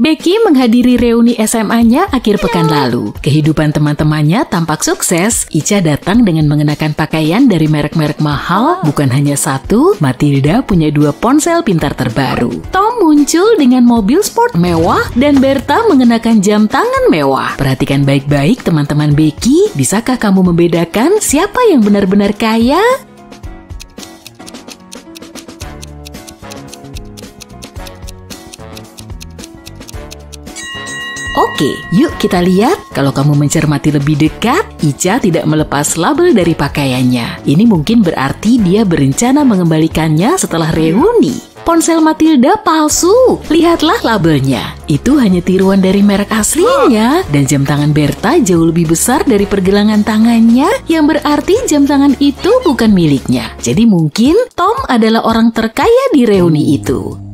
Becky menghadiri reuni SMA-nya akhir pekan lalu. Kehidupan teman-temannya tampak sukses. Ica datang dengan mengenakan pakaian dari merek-merek mahal. Bukan hanya satu, Matilda punya 2 ponsel pintar terbaru. Tom muncul dengan mobil sport mewah dan Bertha mengenakan jam tangan mewah. Perhatikan baik-baik teman-teman Becky. Bisakah kamu membedakan siapa yang benar-benar kaya? Oke, yuk kita lihat. Kalau kamu mencermati lebih dekat, Ica tidak melepas label dari pakaiannya. Ini mungkin berarti dia berencana mengembalikannya setelah reuni. Ponsel Matilda palsu. Lihatlah labelnya. Itu hanya tiruan dari merek aslinya. Dan jam tangan Bertha jauh lebih besar dari pergelangan tangannya, yang berarti jam tangan itu bukan miliknya. Jadi mungkin Tom adalah orang terkaya di reuni itu.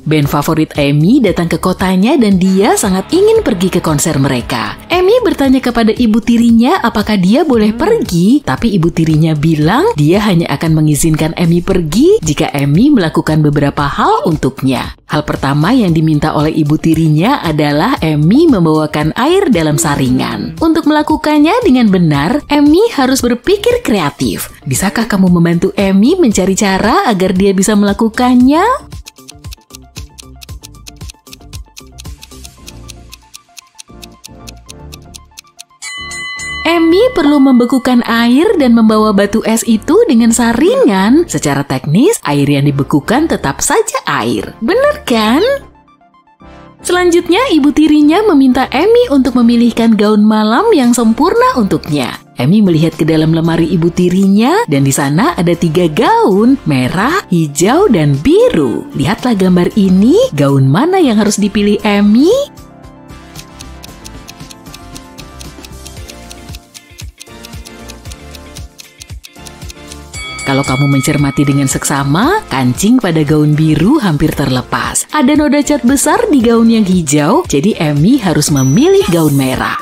Band favorit Amy datang ke kotanya dan dia sangat ingin pergi ke konser mereka. Amy bertanya kepada ibu tirinya apakah dia boleh pergi, tapi ibu tirinya bilang dia hanya akan mengizinkan Amy pergi jika Amy melakukan beberapa hal untuknya. Hal pertama yang diminta oleh ibu tirinya adalah Amy membawakan air dalam saringan. Untuk melakukannya dengan benar, Amy harus berpikir kreatif. Bisakah kamu membantu Amy mencari cara agar dia bisa melakukannya? Amy perlu membekukan air dan membawa batu es itu dengan saringan. Secara teknis, air yang dibekukan tetap saja air. Bener kan? Selanjutnya, ibu tirinya meminta Amy untuk memilihkan gaun malam yang sempurna untuknya. Amy melihat ke dalam lemari ibu tirinya dan di sana ada 3 gaun, merah, hijau, dan biru. Lihatlah gambar ini, gaun mana yang harus dipilih Amy? Kalau kamu mencermati dengan seksama, kancing pada gaun biru hampir terlepas. Ada noda cat besar di gaun yang hijau, jadi Amy harus memilih gaun merah.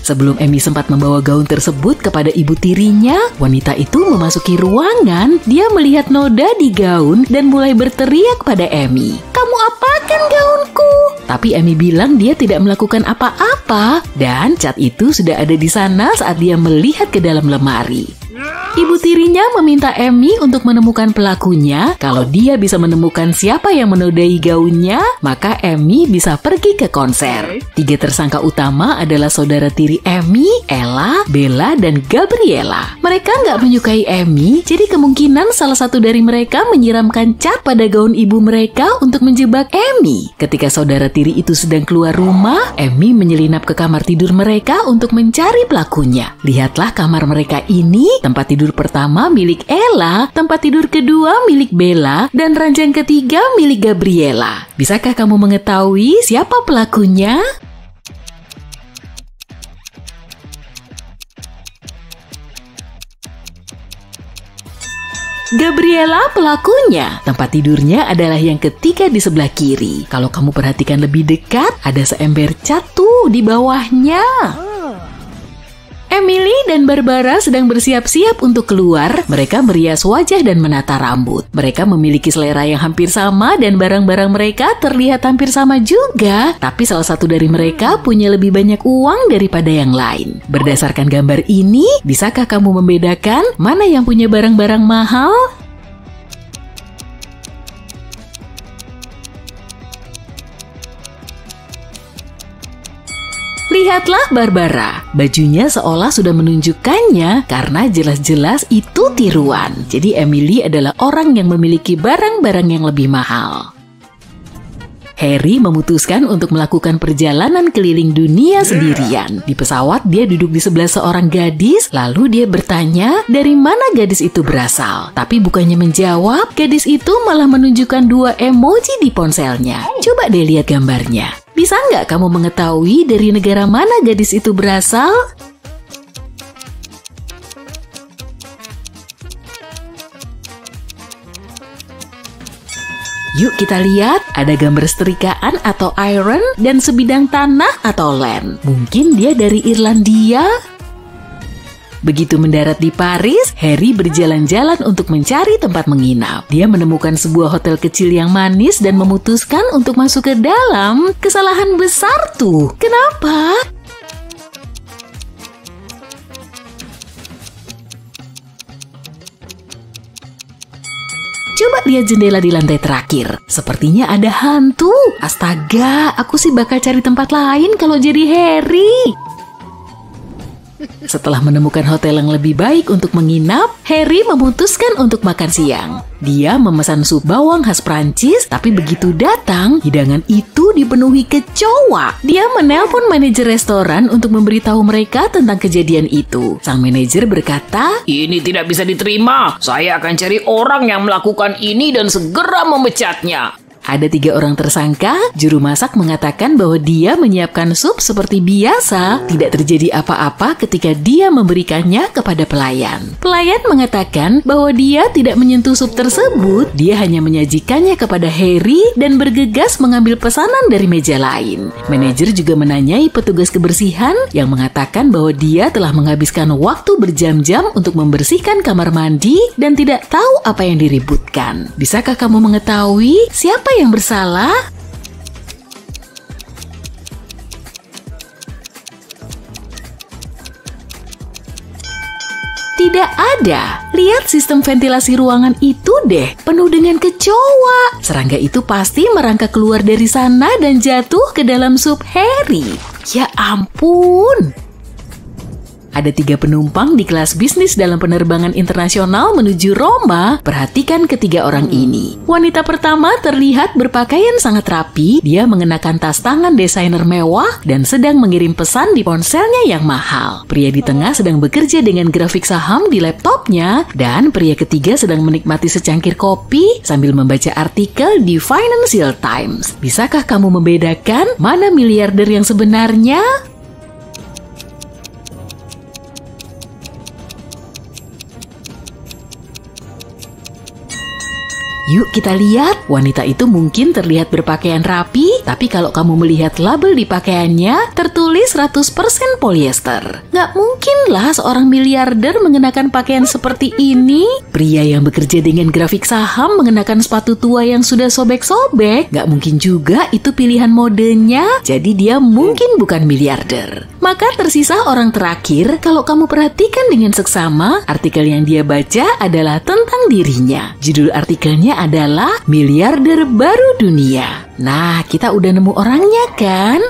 Sebelum Amy sempat membawa gaun tersebut kepada ibu tirinya, wanita itu memasuki ruangan, dia melihat noda di gaun dan mulai berteriak pada Amy. "Kamu apakan gaunku?" Tapi Amy bilang dia tidak melakukan apa-apa dan cat itu sudah ada di sana saat dia melihat ke dalam lemari. Ibu tirinya meminta Amy untuk menemukan pelakunya. Kalau dia bisa menemukan siapa yang menodai gaunnya, maka Amy bisa pergi ke konser. 3 tersangka utama adalah saudara tiri Amy, Ella, Bella, dan Gabriella. Mereka nggak menyukai Amy, jadi kemungkinan salah satu dari mereka menyiramkan cat pada gaun ibu mereka untuk menjebak Amy. Ketika saudara tiri itu sedang keluar rumah, Amy menyelinap ke kamar tidur mereka untuk mencari pelakunya. Lihatlah kamar mereka ini. Tempat tidur pertama milik Ella, tempat tidur kedua milik Bella, dan ranjang ketiga milik Gabriella. Bisakah kamu mengetahui siapa pelakunya? Gabriella pelakunya. Tempat tidurnya adalah yang ketiga di sebelah kiri. Kalau kamu perhatikan lebih dekat, ada seember cat tuh di bawahnya. Emily dan Barbara sedang bersiap-siap untuk keluar. Mereka merias wajah dan menata rambut. Mereka memiliki selera yang hampir sama dan barang-barang mereka terlihat hampir sama juga. Tapi salah satu dari mereka punya lebih banyak uang daripada yang lain. Berdasarkan gambar ini, bisakah kamu membedakan mana yang punya barang-barang mahal? Lihatlah Barbara, bajunya seolah sudah menunjukkannya karena jelas-jelas itu tiruan. Jadi Emily adalah orang yang memiliki barang-barang yang lebih mahal. Harry memutuskan untuk melakukan perjalanan keliling dunia sendirian. Di pesawat dia duduk di sebelah seorang gadis, lalu dia bertanya dari mana gadis itu berasal. Tapi bukannya menjawab, gadis itu malah menunjukkan 2 emoji di ponselnya. Coba deh lihat gambarnya. Bisa nggak kamu mengetahui dari negara mana gadis itu berasal? Yuk kita lihat, ada gambar setrikaan atau iron dan sebidang tanah atau land. Mungkin dia dari Irlandia? Begitu mendarat di Paris, Harry berjalan-jalan untuk mencari tempat menginap. Dia menemukan sebuah hotel kecil yang manis dan memutuskan untuk masuk ke dalam. Kesalahan besar tuh. Kenapa? Coba lihat jendela di lantai terakhir. Sepertinya ada hantu. Astaga, aku sih bakal cari tempat lain kalau jadi Harry. Setelah menemukan hotel yang lebih baik untuk menginap, Harry memutuskan untuk makan siang. Dia memesan sup bawang khas Prancis, tapi begitu datang, hidangan itu dipenuhi kecoa. Dia menelpon manajer restoran untuk memberitahu mereka tentang kejadian itu. Sang manajer berkata, "Ini tidak bisa diterima. Saya akan cari orang yang melakukan ini dan segera memecatnya." Ada 3 orang tersangka. Juru masak mengatakan bahwa dia menyiapkan sup seperti biasa. Tidak terjadi apa-apa ketika dia memberikannya kepada pelayan. Pelayan mengatakan bahwa dia tidak menyentuh sup tersebut. Dia hanya menyajikannya kepada Harry dan bergegas mengambil pesanan dari meja lain. Manajer juga menanyai petugas kebersihan yang mengatakan bahwa dia telah menghabiskan waktu berjam-jam untuk membersihkan kamar mandi dan tidak tahu apa yang diributkan. Bisakah kamu mengetahui siapa yang bersalah? Tidak ada. Lihat sistem ventilasi ruangan itu deh, penuh dengan kecoa. Serangga itu pasti merangkak keluar dari sana dan jatuh ke dalam sup Harry. Ya ampun. Ada 3 penumpang di kelas bisnis dalam penerbangan internasional menuju Roma. Perhatikan ketiga orang ini. Wanita pertama terlihat berpakaian sangat rapi. Dia mengenakan tas tangan desainer mewah dan sedang mengirim pesan di ponselnya yang mahal. Pria di tengah sedang bekerja dengan grafik saham di laptopnya. Dan pria ketiga sedang menikmati secangkir kopi sambil membaca artikel di Financial Times. Bisakah kamu membedakan mana miliarder yang sebenarnya? Yuk kita lihat, wanita itu mungkin terlihat berpakaian rapi, tapi kalau kamu melihat label di pakaiannya, tertulis 100% polyester. Nggak mungkin lah seorang miliarder mengenakan pakaian seperti ini. Pria yang bekerja dengan grafik saham mengenakan sepatu tua yang sudah sobek-sobek. Nggak mungkin juga itu pilihan modenya, jadi dia mungkin bukan miliarder. Maka tersisa orang terakhir. Kalau kamu perhatikan dengan seksama, artikel yang dia baca adalah tentang dirinya. Judul artikelnya adalah Miliarder Baru Dunia. Nah, kita udah nemu orangnya kan?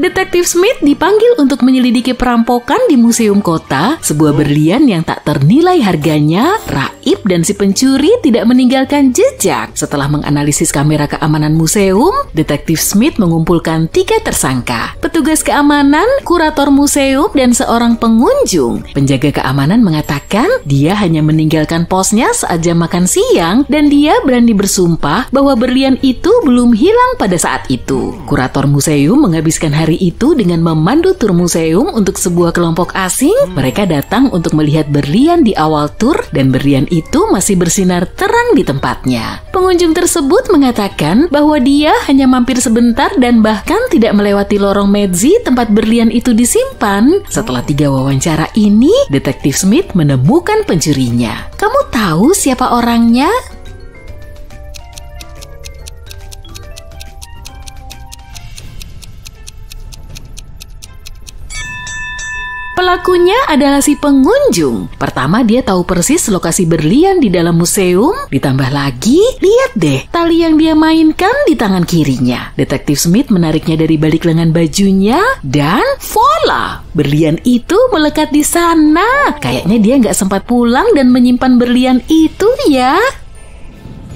Detektif Smith dipanggil untuk menyelidiki perampokan di museum kota, sebuah berlian yang tak ternilai harganya, raib dan si pencuri tidak meninggalkan jejak. Setelah menganalisis kamera keamanan museum, Detektif Smith mengumpulkan 3 tersangka. Petugas keamanan, kurator museum, dan seorang pengunjung. Penjaga keamanan mengatakan dia hanya meninggalkan posnya saat jam makan siang dan dia berani bersumpah bahwa berlian itu belum hilang pada saat itu. Kurator museum menghabiskan hari itu dengan memandu tur museum untuk sebuah kelompok asing. Mereka datang untuk melihat berlian di awal tur dan berlian itu masih bersinar terang di tempatnya. Pengunjung tersebut mengatakan bahwa dia hanya mampir sebentar dan bahkan tidak melewati lorong mezzi tempat berlian itu disimpan. Setelah 3 wawancara ini, Detektif Smith menemukan pencurinya. Kamu tahu siapa orangnya? Pelakunya adalah si pengunjung. Pertama, dia tahu persis lokasi berlian di dalam museum. Ditambah lagi, lihat deh, tali yang dia mainkan di tangan kirinya. Detektif Smith menariknya dari balik lengan bajunya dan voila! Berlian itu melekat di sana. Kayaknya dia nggak sempat pulang dan menyimpan berlian itu ya.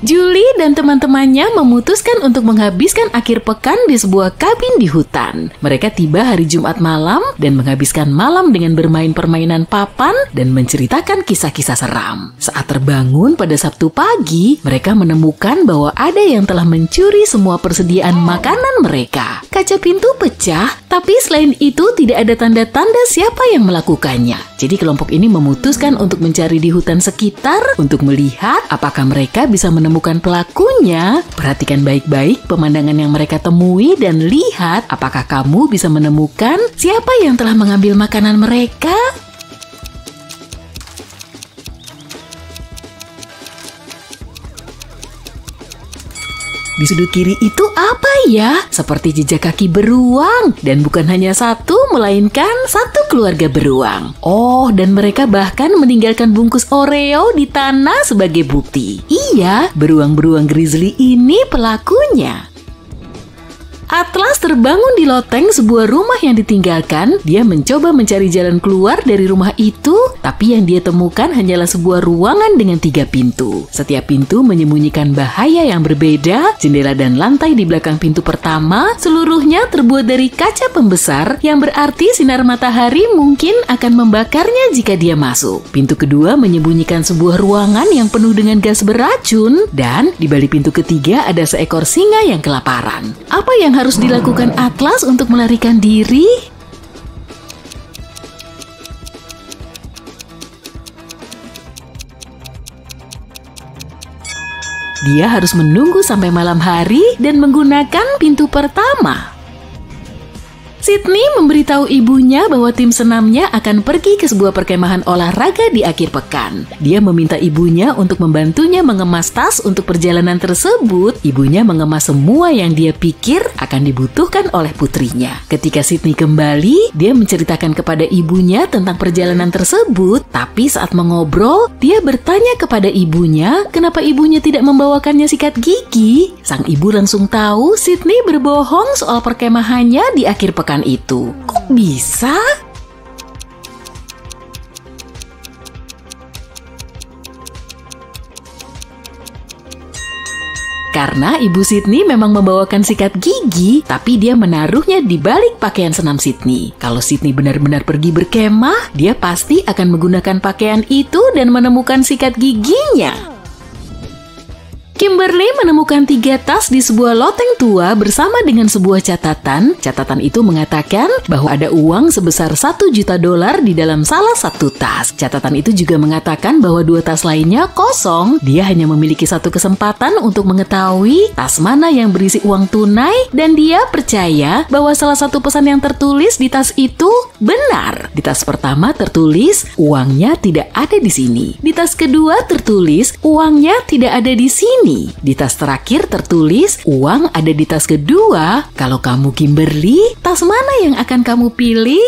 Julie dan teman-temannya memutuskan untuk menghabiskan akhir pekan di sebuah kabin di hutan. Mereka tiba hari Jumat malam dan menghabiskan malam dengan bermain permainan papan dan menceritakan kisah-kisah seram. Saat terbangun pada Sabtu pagi, mereka menemukan bahwa ada yang telah mencuri semua persediaan makanan mereka. Kaca pintu pecah, tapi selain itu tidak ada tanda-tanda siapa yang melakukannya. Jadi kelompok ini memutuskan untuk mencari di hutan sekitar untuk melihat apakah mereka bisa menemukan pelakunya. Perhatikan baik-baik pemandangan yang mereka temui dan lihat apakah kamu bisa menemukan siapa yang telah mengambil makanan mereka. Di sudut kiri itu apa ya? Seperti jejak kaki beruang. Dan bukan hanya satu, melainkan satu keluarga beruang. Oh, dan mereka bahkan meninggalkan bungkus Oreo di tanah sebagai bukti. Iya, beruang-beruang grizzly ini pelakunya. Atlas terbangun di loteng sebuah rumah yang ditinggalkan. Dia mencoba mencari jalan keluar dari rumah itu, tapi yang dia temukan hanyalah sebuah ruangan dengan 3 pintu. Setiap pintu menyembunyikan bahaya yang berbeda. Jendela dan lantai di belakang pintu pertama seluruhnya terbuat dari kaca pembesar, yang berarti sinar matahari mungkin akan membakarnya jika dia masuk. Pintu kedua menyembunyikan sebuah ruangan yang penuh dengan gas beracun, dan di balik pintu ketiga ada seekor singa yang kelaparan. Apa yang harus dilakukan Atlas untuk melarikan diri? Dia harus menunggu sampai malam hari dan menggunakan pintu pertama. Sydney memberitahu ibunya bahwa tim senamnya akan pergi ke sebuah perkemahan olahraga di akhir pekan. Dia meminta ibunya untuk membantunya mengemas tas untuk perjalanan tersebut. Ibunya mengemas semua yang dia pikir akan dibutuhkan oleh putrinya. Ketika Sydney kembali, dia menceritakan kepada ibunya tentang perjalanan tersebut. Tapi saat mengobrol, dia bertanya kepada ibunya kenapa ibunya tidak membawakannya sikat gigi. Sang ibu langsung tahu Sydney berbohong soal perkemahannya di akhir pekan itu. Kok bisa? Karena ibu Sydney memang membawakan sikat gigi, tapi dia menaruhnya di balik pakaian senam Sydney. Kalau Sydney benar-benar pergi berkemah, dia pasti akan menggunakan pakaian itu dan menemukan sikat giginya. Kimberly menemukan 3 tas di sebuah loteng tua bersama dengan sebuah catatan. Catatan itu mengatakan bahwa ada uang sebesar $1 juta di dalam salah satu tas. Catatan itu juga mengatakan bahwa 2 tas lainnya kosong. Dia hanya memiliki 1 kesempatan untuk mengetahui tas mana yang berisi uang tunai, dan dia percaya bahwa salah satu pesan yang tertulis di tas itu benar. Di tas pertama tertulis, uangnya tidak ada di sini. Di tas kedua tertulis, uangnya tidak ada di sini. Di tas terakhir tertulis, uang ada di tas kedua. Kalau kamu Kimberly, tas mana yang akan kamu pilih?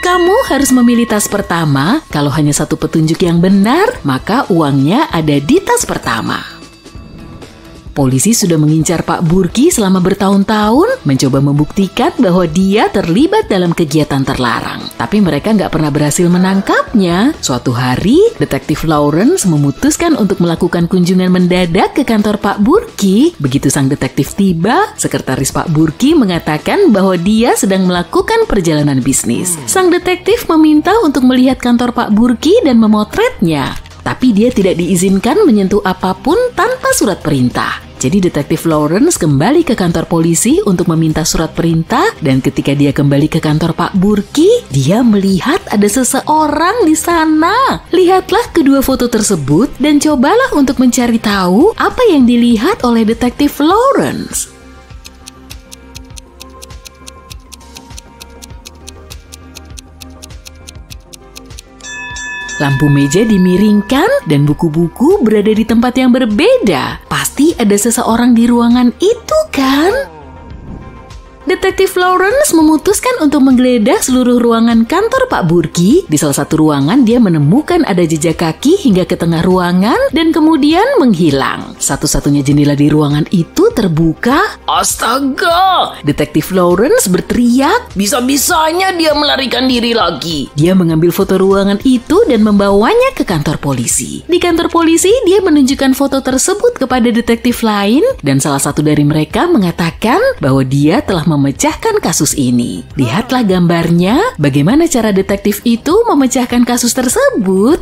Kamu harus memilih tas pertama. Kalau hanya 1 petunjuk yang benar, maka uangnya ada di tas pertama. Polisi sudah mengincar Pak Burki selama bertahun-tahun, mencoba membuktikan bahwa dia terlibat dalam kegiatan terlarang. Tapi mereka nggak pernah berhasil menangkapnya. Suatu hari, Detektif Lawrence memutuskan untuk melakukan kunjungan mendadak ke kantor Pak Burki. Begitu sang detektif tiba, sekretaris Pak Burki mengatakan bahwa dia sedang melakukan perjalanan bisnis. Sang detektif meminta untuk melihat kantor Pak Burki dan memotretnya. Tapi dia tidak diizinkan menyentuh apapun tanpa surat perintah. Jadi Detektif Lawrence kembali ke kantor polisi untuk meminta surat perintah, dan ketika dia kembali ke kantor Pak Burki, dia melihat ada seseorang di sana. Lihatlah kedua foto tersebut dan cobalah untuk mencari tahu apa yang dilihat oleh Detektif Lawrence. Lampu meja dimiringkan dan buku-buku berada di tempat yang berbeda. Pasti ada seseorang di ruangan itu, kan? Detektif Lawrence memutuskan untuk menggeledah seluruh ruangan kantor Pak Burki. Di salah satu ruangan dia menemukan ada jejak kaki hingga ke tengah ruangan dan kemudian menghilang. Satu-satunya jendela di ruangan itu terbuka. Astaga! Detektif Lawrence berteriak. Bisa-bisanya dia melarikan diri lagi. Dia mengambil foto ruangan itu dan membawanya ke kantor polisi. Di kantor polisi dia menunjukkan foto tersebut kepada detektif lain, dan salah satu dari mereka mengatakan bahwa dia telah memecahkan kasus ini. Lihatlah gambarnya, bagaimana cara detektif itu memecahkan kasus tersebut.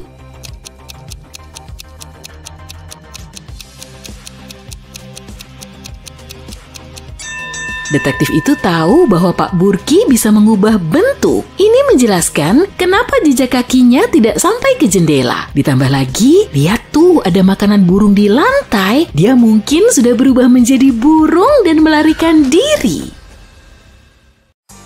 Detektif itu tahu bahwa Pak Burki bisa mengubah bentuk. Ini menjelaskan kenapa jejak kakinya tidak sampai ke jendela. Ditambah lagi, lihat tuh ada makanan burung di lantai. Dia mungkin sudah berubah menjadi burung dan melarikan diri.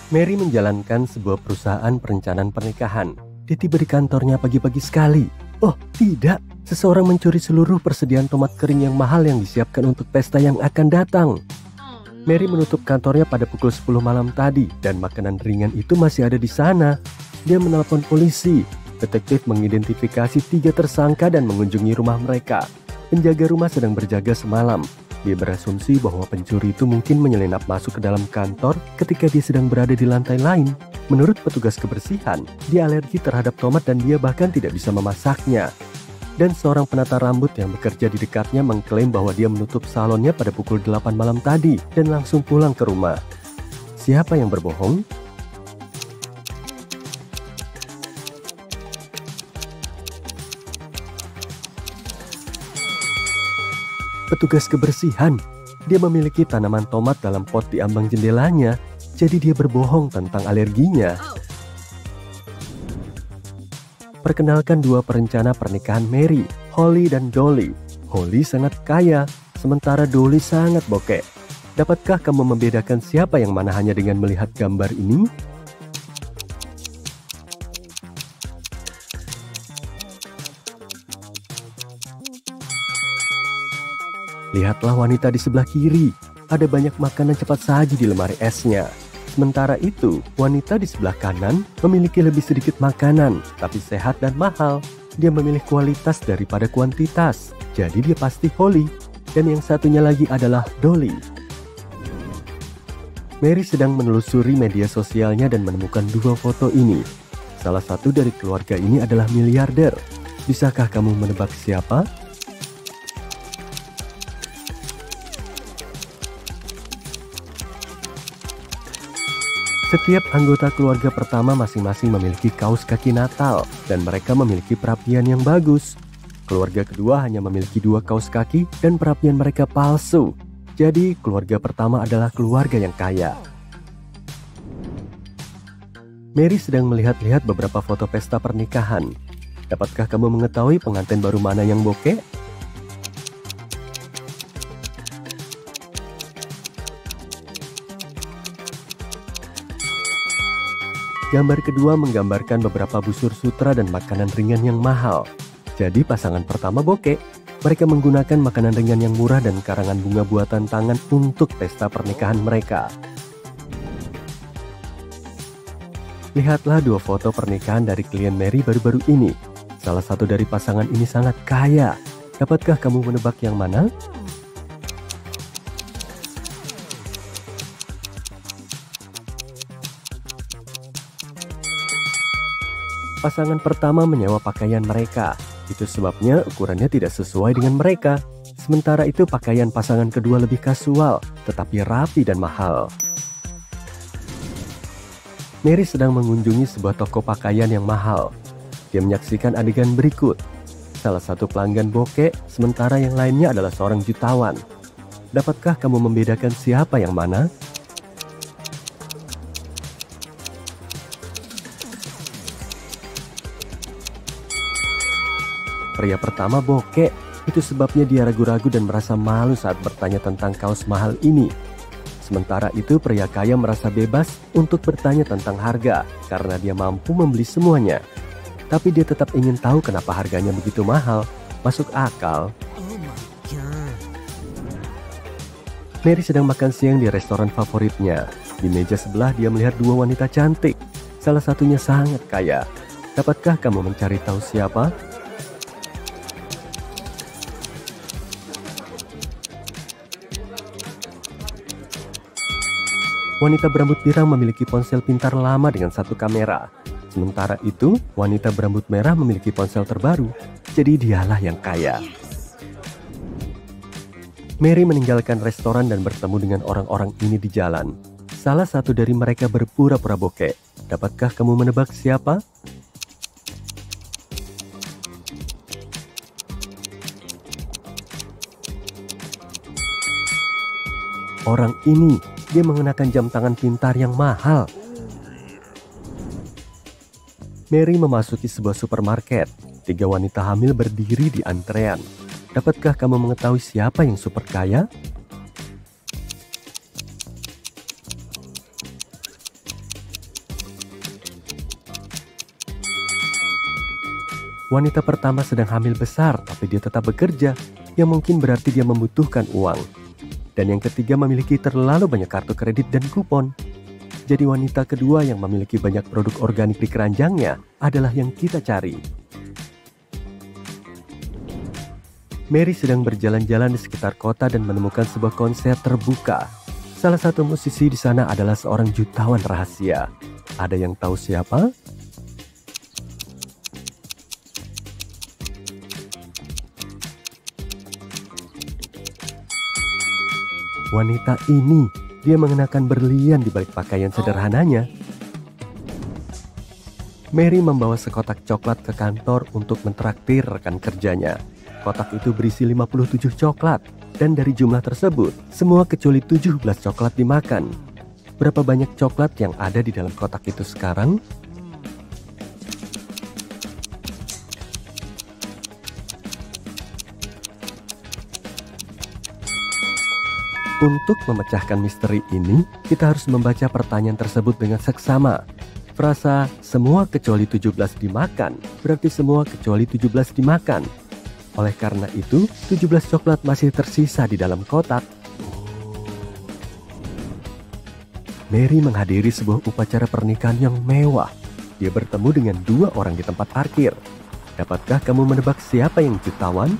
Mary menjalankan sebuah perusahaan perencanaan pernikahan. dia tiba di kantornya pagi-pagi sekali. Oh tidak, seseorang mencuri seluruh persediaan tomat kering yang mahal yang disiapkan untuk pesta yang akan datang. Mary menutup kantornya pada pukul 10 malam tadi dan makanan ringan itu masih ada di sana. Dia menelpon polisi. Detektif mengidentifikasi 3 tersangka dan mengunjungi rumah mereka. Penjaga rumah sedang berjaga semalam. Dia berasumsi bahwa pencuri itu mungkin menyelinap masuk ke dalam kantor ketika dia sedang berada di lantai lain. Menurut petugas kebersihan, dia alergi terhadap tomat dan dia bahkan tidak bisa memasaknya. Dan seorang penata rambut yang bekerja di dekatnya mengklaim bahwa dia menutup salonnya pada pukul 8 malam tadi dan langsung pulang ke rumah. Siapa yang berbohong? Petugas kebersihan. Dia memiliki tanaman tomat dalam pot di ambang jendelanya, jadi dia berbohong tentang alerginya. Perkenalkan 2 perencana pernikahan Mary, Holly dan Dolly. Holly sangat kaya, sementara Dolly sangat bokeh. Dapatkah kamu membedakan siapa yang mana hanya dengan melihat gambar ini? Lihatlah wanita di sebelah kiri, ada banyak makanan cepat saji di lemari esnya. Sementara itu, wanita di sebelah kanan memiliki lebih sedikit makanan, tapi sehat dan mahal. Dia memilih kualitas daripada kuantitas, jadi dia pasti Holly. Dan yang satunya lagi adalah Dolly. Mary sedang menelusuri media sosialnya dan menemukan 2 foto ini. Salah satu dari keluarga ini adalah miliarder. Bisakah kamu menebak siapa? Setiap anggota keluarga pertama masing-masing memiliki kaos kaki Natal dan mereka memiliki perapian yang bagus. Keluarga kedua hanya memiliki 2 kaos kaki dan perapian mereka palsu. Jadi keluarga pertama adalah keluarga yang kaya. Mary sedang melihat-lihat beberapa foto pesta pernikahan. Dapatkah kamu mengetahui pengantin baru mana yang bokeh? Gambar kedua menggambarkan beberapa busur sutra dan makanan ringan yang mahal. Jadi pasangan pertama bokeh. Mereka menggunakan makanan ringan yang murah dan karangan bunga buatan tangan untuk pesta pernikahan mereka. Lihatlah 2 foto pernikahan dari klien Mary baru-baru ini. Salah satu dari pasangan ini sangat kaya. Dapatkah kamu menebak yang mana? Pasangan pertama menyewa pakaian mereka. Itu sebabnya ukurannya tidak sesuai dengan mereka. Sementara itu pakaian pasangan kedua lebih kasual, tetapi rapi dan mahal. Mary sedang mengunjungi sebuah toko pakaian yang mahal. Dia menyaksikan adegan berikut. Salah satu pelanggan bokeh, sementara yang lainnya adalah seorang jutawan. Dapatkah kamu membedakan siapa yang mana? Pria pertama bokeh, itu sebabnya dia ragu-ragu dan merasa malu saat bertanya tentang kaos mahal ini. Sementara itu pria kaya merasa bebas untuk bertanya tentang harga karena dia mampu membeli semuanya. Tapi dia tetap ingin tahu kenapa harganya begitu mahal, masuk akal. Mary sedang makan siang di restoran favoritnya. Di meja sebelah dia melihat 2 wanita cantik, salah satunya sangat kaya. Dapatkah kamu mencari tahu siapa? Wanita berambut pirang memiliki ponsel pintar lama dengan 1 kamera. Sementara itu, wanita berambut merah memiliki ponsel terbaru. Jadi dialah yang kaya. Mary meninggalkan restoran dan bertemu dengan orang-orang ini di jalan. Salah satu dari mereka berpura-pura bokeh. Dapatkah kamu menebak siapa? Orang ini. Dia mengenakan jam tangan pintar yang mahal. Mary memasuki sebuah supermarket. 3 wanita hamil berdiri di antrean. Dapatkah kamu mengetahui siapa yang super kaya? wanita pertama sedang hamil besar tapi dia tetap bekerja, yang mungkin berarti dia membutuhkan uang. Dan yang ketiga memiliki terlalu banyak kartu kredit dan kupon. Jadi wanita kedua yang memiliki banyak produk organik di keranjangnya adalah yang kita cari. Mary sedang berjalan-jalan di sekitar kota dan menemukan sebuah konser terbuka. Salah satu musisi di sana adalah seorang jutawan rahasia. Ada yang tahu siapa? Wanita ini, dia mengenakan berlian di balik pakaian sederhananya. Mary membawa sekotak coklat ke kantor untuk mentraktir rekan kerjanya. Kotak itu berisi 57 coklat, dan dari jumlah tersebut, semua kecuali 17 coklat dimakan. Berapa banyak coklat yang ada di dalam kotak itu sekarang? Untuk memecahkan misteri ini, kita harus membaca pertanyaan tersebut dengan seksama. Frasa, semua kecuali 17 dimakan, berarti semua kecuali 17 dimakan. Oleh karena itu, 17 coklat masih tersisa di dalam kotak. Mary menghadiri sebuah upacara pernikahan yang mewah. Dia bertemu dengan dua orang di tempat parkir. Dapatkah kamu menebak siapa yang jutawan?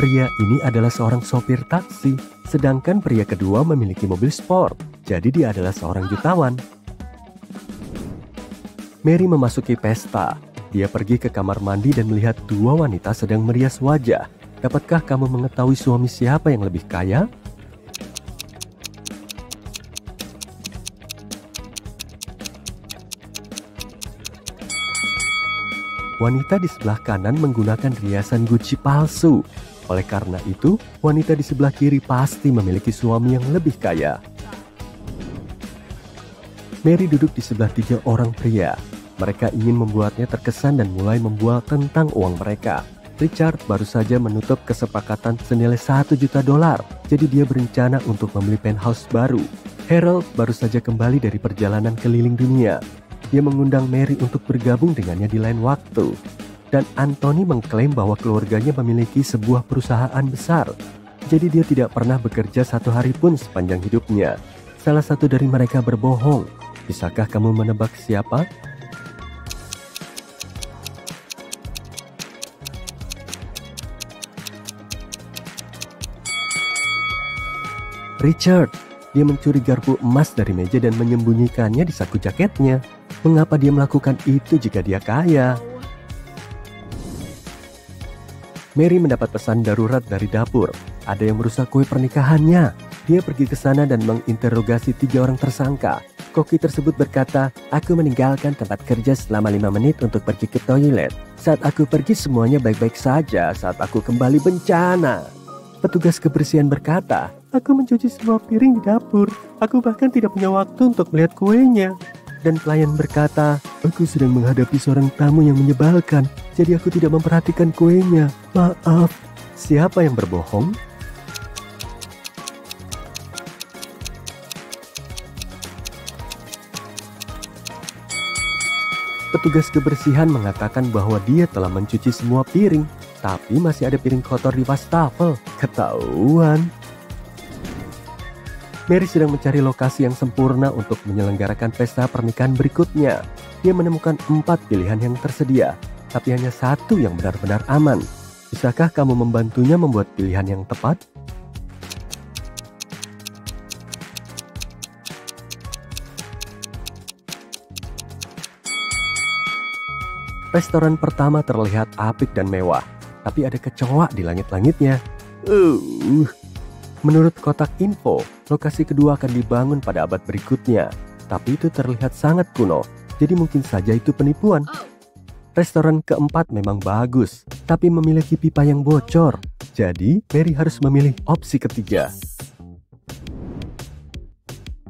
Pria ini adalah seorang sopir taksi, sedangkan pria kedua memiliki mobil sport, jadi dia adalah seorang jutawan. Mary memasuki pesta. Dia pergi ke kamar mandi dan melihat dua wanita sedang merias wajah. Dapatkah kamu mengetahui suami siapa yang lebih kaya? Wanita di sebelah kanan menggunakan riasan Gucci palsu. Oleh karena itu, wanita di sebelah kiri pasti memiliki suami yang lebih kaya. Mary duduk di sebelah tiga orang pria. Mereka ingin membuatnya terkesan dan mulai membual tentang uang mereka. Richard baru saja menutup kesepakatan senilai 1 juta dolar. Jadi dia berencana untuk membeli penthouse baru. Harold baru saja kembali dari perjalanan keliling dunia. Dia mengundang Mary untuk bergabung dengannya di lain waktu. Dan Anthony mengklaim bahwa keluarganya memiliki sebuah perusahaan besar. Jadi dia tidak pernah bekerja satu hari pun sepanjang hidupnya. Salah satu dari mereka berbohong. Bisakah kamu menebak siapa? Richard. Dia mencuri garpu emas dari meja dan menyembunyikannya di saku jaketnya. Mengapa dia melakukan itu jika dia kaya? Mary mendapat pesan darurat dari dapur. Ada yang merusak kue pernikahannya. Dia pergi ke sana dan menginterogasi 3 orang tersangka. Koki tersebut berkata, "Aku meninggalkan tempat kerja selama 5 menit untuk pergi ke toilet. Saat aku pergi semuanya baik-baik saja, saat aku kembali bencana." Petugas kebersihan berkata, "Aku mencuci semua piring di dapur. Aku bahkan tidak punya waktu untuk melihat kuenya." Dan pelayan berkata, "Aku sedang menghadapi seorang tamu yang menyebalkan, jadi aku tidak memperhatikan kuenya. Maaf." Siapa yang berbohong? Petugas kebersihan mengatakan bahwa dia telah mencuci semua piring, tapi masih ada piring kotor di wastafel. Ketahuan. Mary sedang mencari lokasi yang sempurna untuk menyelenggarakan pesta pernikahan berikutnya. Dia menemukan 4 pilihan yang tersedia, tapi hanya satu yang benar-benar aman. Bisakah kamu membantunya membuat pilihan yang tepat? Restoran pertama terlihat apik dan mewah, tapi ada kecoa di langit-langitnya. Menurut kotak info, lokasi kedua akan dibangun pada abad berikutnya. Tapi itu terlihat sangat kuno, jadi mungkin saja itu penipuan. Restoran keempat memang bagus, tapi memiliki pipa yang bocor. Jadi, Mary harus memilih opsi ketiga.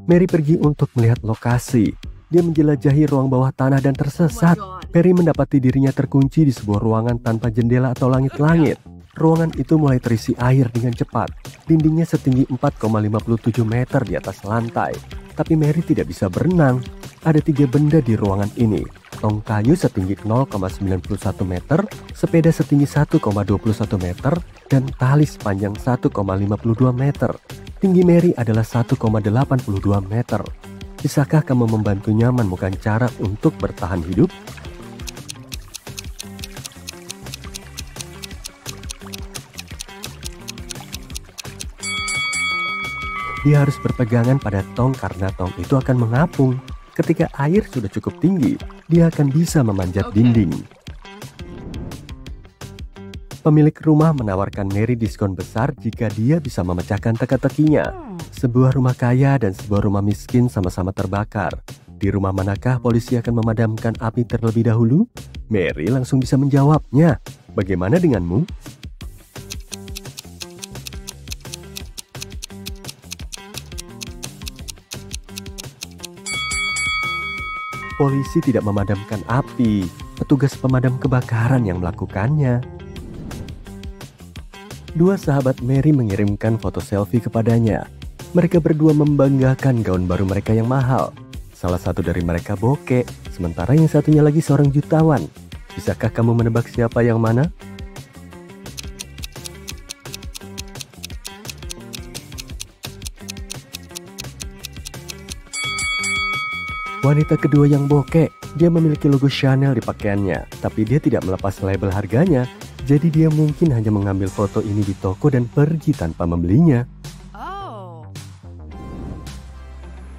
Mary pergi untuk melihat lokasi. Dia menjelajahi ruang bawah tanah dan tersesat. Mary mendapati dirinya terkunci di sebuah ruangan tanpa jendela atau langit-langit. ruangan itu mulai terisi air dengan cepat. Dindingnya setinggi 4,57 meter di atas lantai. Tapi Mary tidak bisa berenang. Ada 3 benda di ruangan ini. Tong kayu setinggi 0,91 meter, sepeda setinggi 1,21 meter, dan tali sepanjang 1,52 meter. Tinggi Mary adalah 1,82 meter. Bisakah kamu membantunya menemukan cara untuk bertahan hidup? Dia harus berpegangan pada tong karena tong itu akan mengapung. Ketika air sudah cukup tinggi, dia akan bisa memanjat dinding. Pemilik rumah menawarkan Mary diskon besar jika dia bisa memecahkan teka-tekinya. Sebuah rumah kaya dan sebuah rumah miskin sama-sama terbakar. Di rumah manakah polisi akan memadamkan api terlebih dahulu? Mary langsung bisa menjawabnya. Bagaimana denganmu? Polisi tidak memadamkan api, petugas pemadam kebakaran yang melakukannya. 2 sahabat Mary mengirimkan foto selfie kepadanya. Mereka berdua membanggakan gaun baru mereka yang mahal. Salah satu dari mereka bokek, sementara yang satunya lagi seorang jutawan. Bisakah kamu menebak siapa yang mana? Wanita kedua yang bokek, dia memiliki logo Chanel di pakaiannya, tapi dia tidak melepas label harganya, jadi dia mungkin hanya mengambil foto ini di toko dan pergi tanpa membelinya.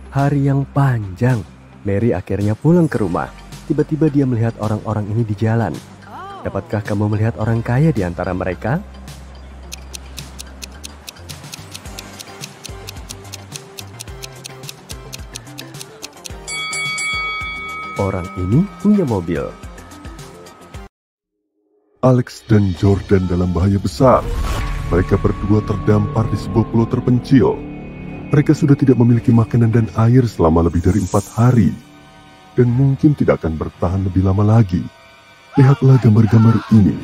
Hari yang panjang, Mary akhirnya pulang ke rumah. Tiba-tiba dia melihat orang-orang ini di jalan. Dapatkah kamu melihat orang kaya di antara mereka? Orang ini punya mobil. Alex dan Jordan dalam bahaya besar. Mereka berdua terdampar di sebuah pulau terpencil. Mereka sudah tidak memiliki makanan dan air selama lebih dari 4 hari. Dan mungkin tidak akan bertahan lebih lama lagi. Lihatlah gambar-gambar ini.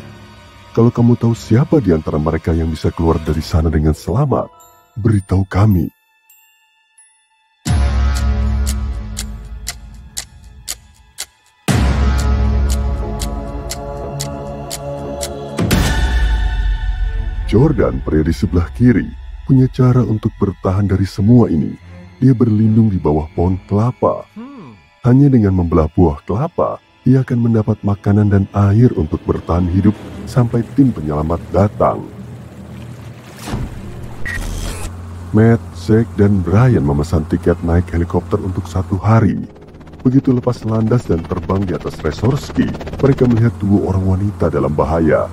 Kalau kamu tahu siapa di antara mereka yang bisa keluar dari sana dengan selamat, beritahu kami. Jordan, pria di sebelah kiri, punya cara untuk bertahan dari semua ini. Dia berlindung di bawah pohon kelapa. Hanya dengan membelah buah kelapa, ia akan mendapat makanan dan air untuk bertahan hidup sampai tim penyelamat datang. Matt, Zach, dan Brian memesan tiket naik helikopter untuk 1 hari. Begitu lepas landas dan terbang di atas resor ski, mereka melihat 2 orang wanita dalam bahaya.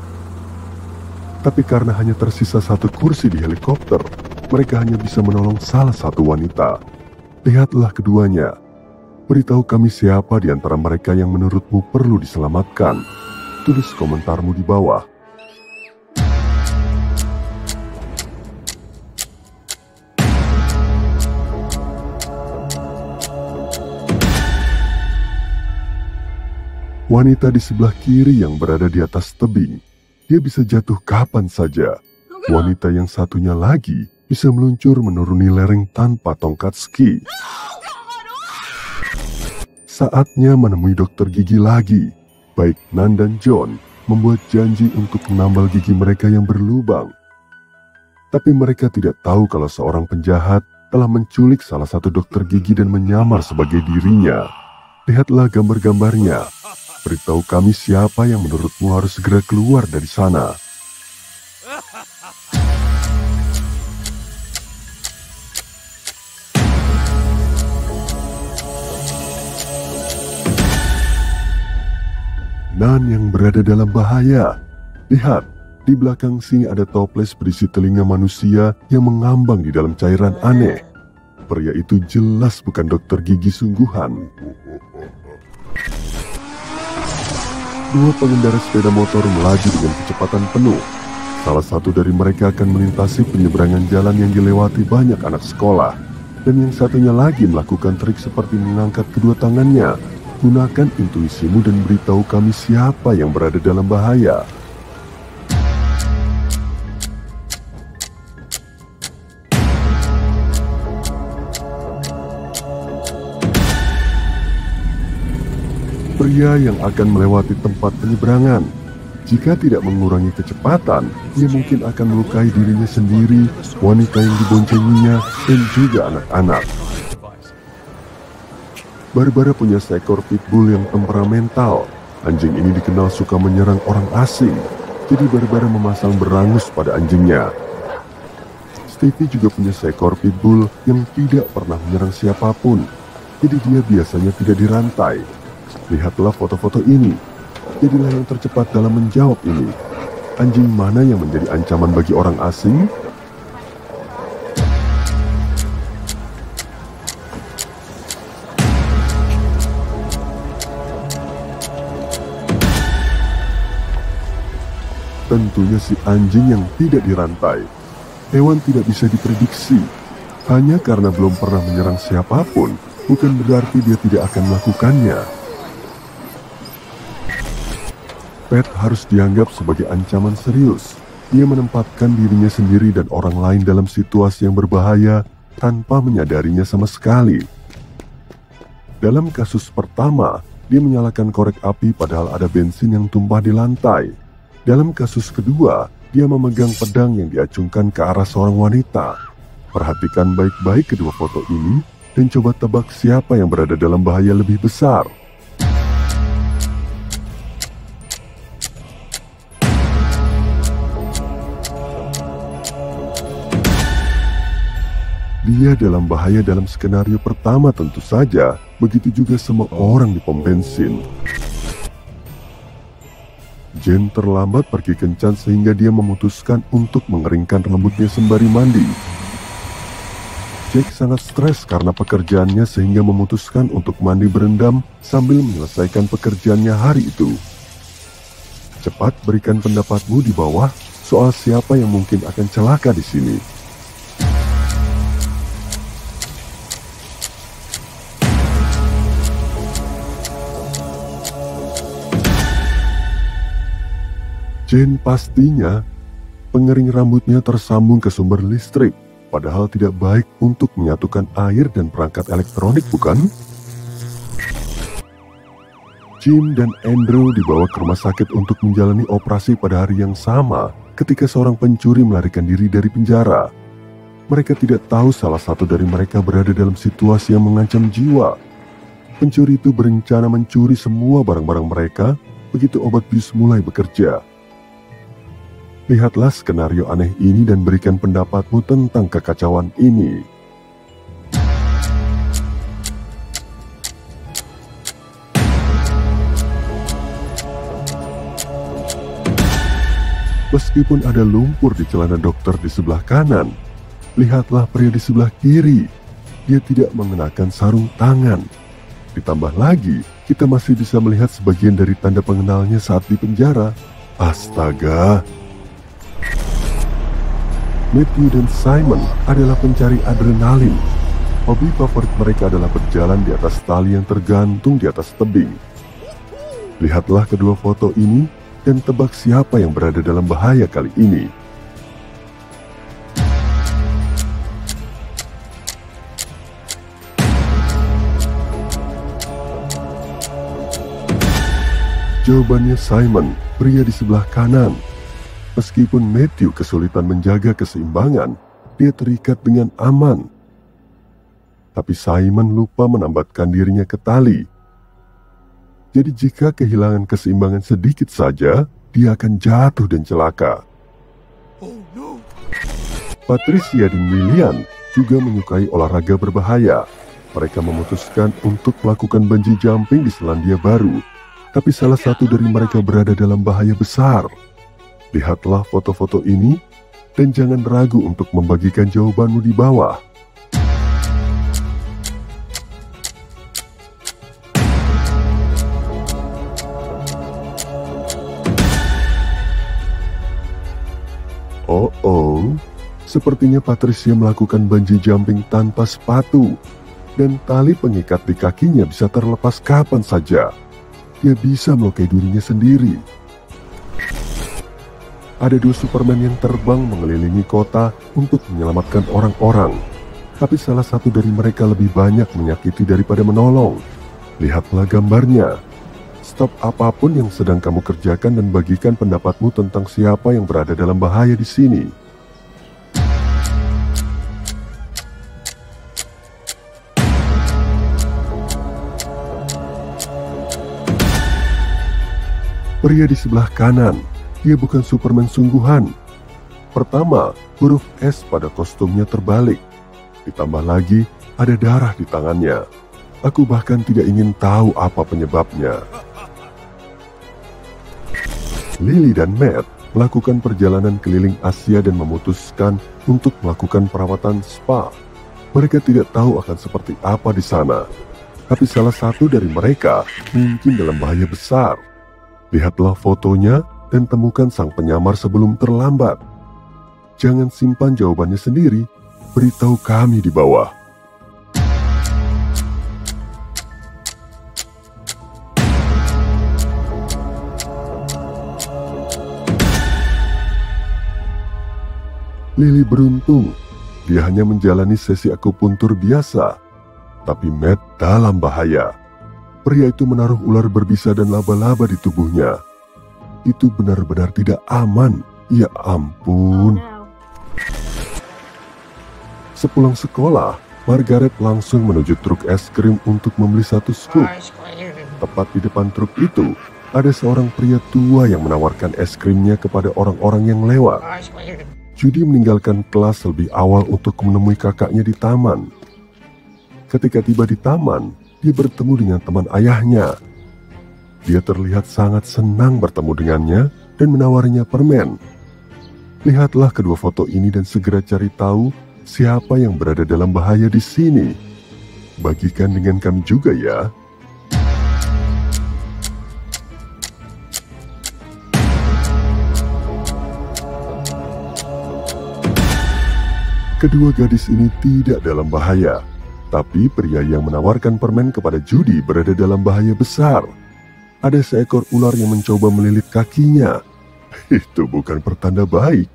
Tapi karena hanya tersisa 1 kursi di helikopter, mereka hanya bisa menolong salah satu wanita. Lihatlah keduanya. Beritahu kami siapa di antara mereka yang menurutmu perlu diselamatkan. Tulis komentarmu di bawah. Wanita di sebelah kiri yang berada di atas tebing. Dia bisa jatuh kapan saja. Wanita yang satunya lagi bisa meluncur menuruni lereng tanpa tongkat ski. Saatnya menemui dokter gigi lagi. Baik Nan dan John membuat janji untuk menambal gigi mereka yang berlubang. Tapi mereka tidak tahu kalau seorang penjahat telah menculik salah satu dokter gigi dan menyamar sebagai dirinya. Lihatlah gambar-gambarnya. Beritahu kami siapa yang menurutmu harus segera keluar dari sana. Nan yang berada dalam bahaya. Lihat, di belakang sini ada toples berisi telinga manusia yang mengambang di dalam cairan aneh. Pria itu jelas bukan dokter gigi sungguhan. 2 pengendara sepeda motor melaju dengan kecepatan penuh. Salah satu dari mereka akan melintasi penyeberangan jalan yang dilewati banyak anak sekolah. Dan yang satunya lagi melakukan trik seperti mengangkat kedua tangannya. Gunakan intuisimu dan beritahu kami siapa yang berada dalam bahaya. pria yang akan melewati tempat penyeberangan. Jika tidak mengurangi kecepatan, ia mungkin akan melukai dirinya sendiri, wanita yang diboncenginya, dan juga anak-anak. Barbara punya seekor pitbull yang temperamental. Anjing ini dikenal suka menyerang orang asing, jadi Barbara memasang berangus pada anjingnya. Stevie juga punya seekor pitbull yang tidak pernah menyerang siapapun, jadi dia biasanya tidak dirantai. Lihatlah foto-foto ini. Jadilah yang tercepat dalam menjawab ini. Anjing mana yang menjadi ancaman bagi orang asing? Tentunya si anjing yang tidak dirantai. Hewan tidak bisa diprediksi. Hanya karena belum pernah menyerang siapapun, bukan berarti dia tidak akan melakukannya. Pet harus dianggap sebagai ancaman serius. Ia menempatkan dirinya sendiri dan orang lain dalam situasi yang berbahaya tanpa menyadarinya sama sekali. Dalam kasus pertama, dia menyalakan korek api padahal ada bensin yang tumpah di lantai. Dalam kasus kedua, dia memegang pedang yang diacungkan ke arah seorang wanita. Perhatikan baik-baik kedua foto ini dan coba tebak siapa yang berada dalam bahaya lebih besar. Dia dalam bahaya dalam skenario pertama tentu saja, begitu juga semua orang di pom bensin. Jane terlambat pergi kencan sehingga dia memutuskan untuk mengeringkan rambutnya sembari mandi. Jack sangat stres karena pekerjaannya sehingga memutuskan untuk mandi berendam sambil menyelesaikan pekerjaannya hari itu. Cepat berikan pendapatmu di bawah soal siapa yang mungkin akan celaka di sini. Jane pastinya pengering rambutnya tersambung ke sumber listrik, padahal tidak baik untuk menyatukan air dan perangkat elektronik, bukan? Jim dan Andrew dibawa ke rumah sakit untuk menjalani operasi pada hari yang sama ketika seorang pencuri melarikan diri dari penjara. Mereka tidak tahu salah satu dari mereka berada dalam situasi yang mengancam jiwa. Pencuri itu berencana mencuri semua barang-barang mereka begitu obat bius mulai bekerja. Lihatlah skenario aneh ini dan berikan pendapatmu tentang kekacauan ini. Meskipun ada lumpur di celana dokter di sebelah kanan, lihatlah pria di sebelah kiri. Dia tidak mengenakan sarung tangan. Ditambah lagi, kita masih bisa melihat sebagian dari tanda pengenalnya saat di penjara. Astaga! Matthew dan Simon adalah pencari adrenalin. Hobi favorit mereka adalah berjalan di atas tali yang tergantung di atas tebing. Lihatlah kedua foto ini dan tebak siapa yang berada dalam bahaya kali ini. Jawabannya Simon, pria di sebelah kanan. Meskipun Matthew kesulitan menjaga keseimbangan, dia terikat dengan aman. Tapi Simon lupa menambatkan dirinya ke tali. Jadi jika kehilangan keseimbangan sedikit saja, dia akan jatuh dan celaka. Patricia dan Lilian juga menyukai olahraga berbahaya. Mereka memutuskan untuk melakukan bungee jumping di Selandia Baru. Tapi salah satu dari mereka berada dalam bahaya besar. Lihatlah foto-foto ini dan jangan ragu untuk membagikan jawabanmu di bawah. Oh, sepertinya Patricia melakukan bungee jumping tanpa sepatu dan tali pengikat di kakinya bisa terlepas kapan saja. Dia bisa melukai dirinya sendiri. Ada dua Superman yang terbang mengelilingi kota untuk menyelamatkan orang-orang. Tapi salah satu dari mereka lebih banyak menyakiti daripada menolong. Lihatlah gambarnya. Stop apapun yang sedang kamu kerjakan dan bagikan pendapatmu tentang siapa yang berada dalam bahaya di sini. Pria di sebelah kanan, dia bukan Superman sungguhan. Pertama, huruf S pada kostumnya terbalik. Ditambah lagi, ada darah di tangannya. Aku bahkan tidak ingin tahu apa penyebabnya. Lily dan Matt melakukan perjalanan keliling Asia dan memutuskan untuk melakukan perawatan spa. Mereka tidak tahu akan seperti apa di sana. Tapi salah satu dari mereka mungkin dalam bahaya besar. Lihatlah fotonya dan temukan sang penyamar sebelum terlambat. Jangan simpan jawabannya sendiri, beritahu kami di bawah. Lily beruntung, dia hanya menjalani sesi akupuntur biasa. Tapi Matt dalam bahaya. Pria itu menaruh ular berbisa dan laba-laba di tubuhnya. Itu benar-benar tidak aman, ya ampun. Sepulang sekolah, Margaret langsung menuju truk es krim untuk membeli satu scoop. Tepat di depan truk itu, ada seorang pria tua yang menawarkan es krimnya kepada orang-orang yang lewat. Judy meninggalkan kelas lebih awal untuk menemui kakaknya di taman. Ketika tiba di taman, dia bertemu dengan teman ayahnya. Dia terlihat sangat senang bertemu dengannya dan menawarinya permen. Lihatlah kedua foto ini dan segera cari tahu siapa yang berada dalam bahaya di sini. Bagikan dengan kami juga ya. Kedua gadis ini tidak dalam bahaya, tapi pria yang menawarkan permen kepada Judy berada dalam bahaya besar. Ada seekor ular yang mencoba melilit kakinya. Itu bukan pertanda baik.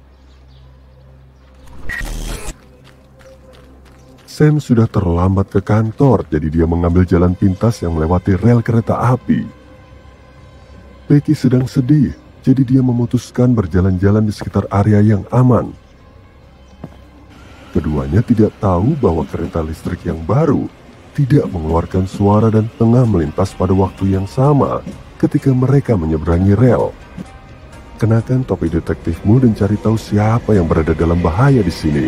Sam sudah terlambat ke kantor, jadi dia mengambil jalan pintas yang melewati rel kereta api. Becky sedang sedih, jadi dia memutuskan berjalan-jalan di sekitar area yang aman. Keduanya tidak tahu bahwa kereta listrik yang baru tidak mengeluarkan suara dan tengah melintas pada waktu yang sama ketika mereka menyeberangi rel. Kenakan topi detektifmu dan cari tahu siapa yang berada dalam bahaya di sini.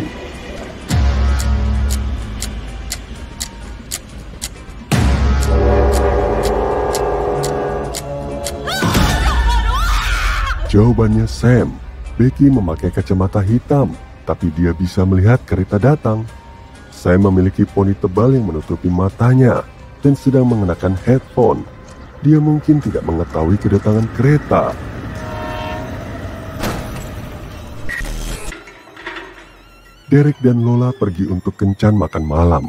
Jawabannya Sam. Becky memakai kacamata hitam, tapi dia bisa melihat kereta datang. Saya memiliki poni tebal yang menutupi matanya dan sedang mengenakan headphone. Dia mungkin tidak mengetahui kedatangan kereta. Derek dan Lola pergi untuk kencan makan malam.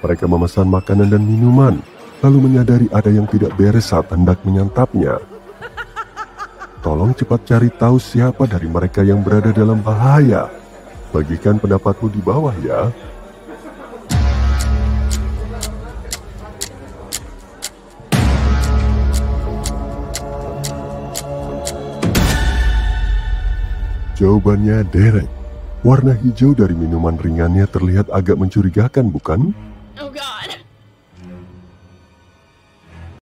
Mereka memesan makanan dan minuman, lalu menyadari ada yang tidak beres saat hendak menyantapnya. Tolong cepat cari tahu siapa dari mereka yang berada dalam bahaya. Bagikan pendapatmu di bawah ya. Jawabannya Derek. Warna hijau dari minuman ringannya terlihat agak mencurigakan, bukan?